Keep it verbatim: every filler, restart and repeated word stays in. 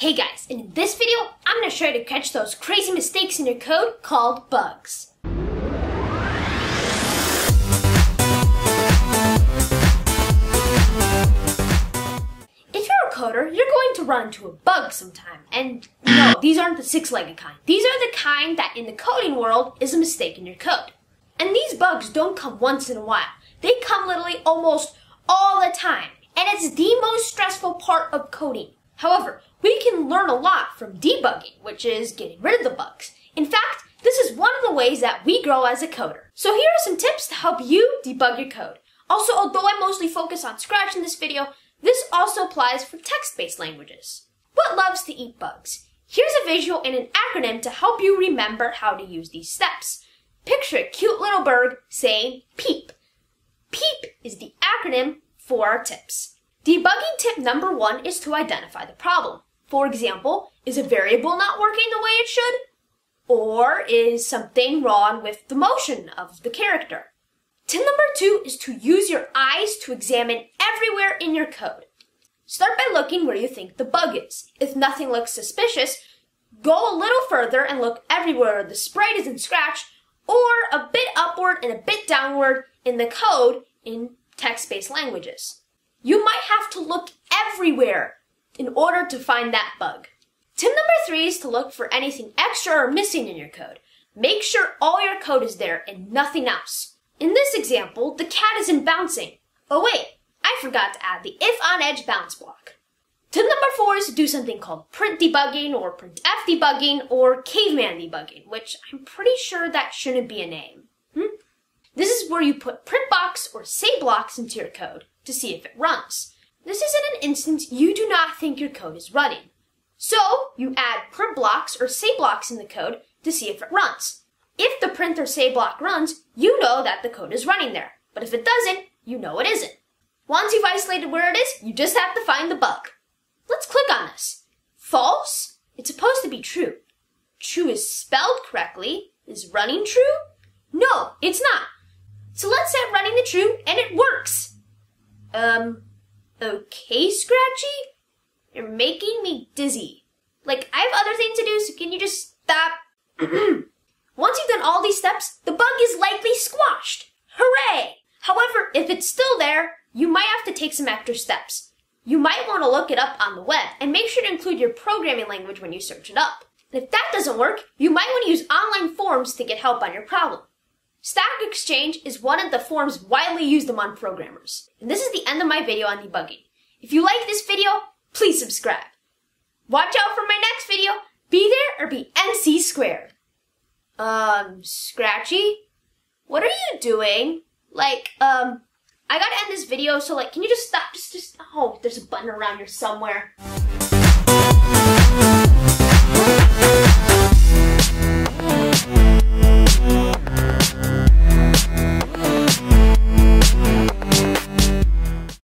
Hey guys, in this video, I'm gonna try to catch those crazy mistakes in your code called bugs. If you're a coder, you're going to run into a bug sometime. And no, these aren't the six-legged kind. These are the kind that in the coding world is a mistake in your code. And these bugs don't come once in a while. They come literally almost all the time. And it's the most stressful part of coding. However, we can learn a lot from debugging, which is getting rid of the bugs. In fact, this is one of the ways that we grow as a coder. So here are some tips to help you debug your code. Also, although I mostly focus on Scratch in this video, this also applies for text-based languages. What loves to eat bugs? Here's a visual and an acronym to help you remember how to use these steps. Picture a cute little bird saying PEEP. PEEP is the acronym for our tips. Debugging tip number one is to identify the problem. For example, is a variable not working the way it should? Or is something wrong with the motion of the character? Tip number two is to use your eyes to examine everywhere in your code. Start by looking where you think the bug is. If nothing looks suspicious, go a little further and look everywhere the sprite is in Scratch, or a bit upward and a bit downward in the code in text-based languages. You might have to look everywhere in order to find that bug. Tip number three is to look for anything extra or missing in your code. Make sure all your code is there and nothing else. In this example, the cat isn't bouncing. Oh wait, I forgot to add the if on edge bounce block. Tip number four is to do something called print debugging or printf debugging or caveman debugging, which I'm pretty sure that shouldn't be a name. Hmm? This is where you put print box or say blocks into your code to see if it runs. This is in an instance you do not think your code is running. So you add print blocks or say blocks in the code to see if it runs. If the print or say block runs, you know that the code is running there. But if it doesn't, you know it isn't. Once you've isolated where it is, you just have to find the bug. Let's click on this. False, it's supposed to be true. True is spelled correctly. Is running true? No, it's not. So let's set running the true and it works. Um, okay, Scratchy? You're making me dizzy. Like, I have other things to do, so can you just stop? Once you've done all these steps, the bug is likely squashed. Hooray! However, if it's still there, you might have to take some extra steps. You might want to look it up on the web, and make sure to include your programming language when you search it up. And if that doesn't work, you might want to use online forums to get help on your problem. Stack Exchange is one of the forums widely used among programmers. And this is the end of my video on debugging. If you like this video, please subscribe. Watch out for my next video. Be there or be M C squared. Um, Scratchy? What are you doing? Like, um, I gotta end this video, so like, can you just stop? Just, just, oh, there's a button around here somewhere.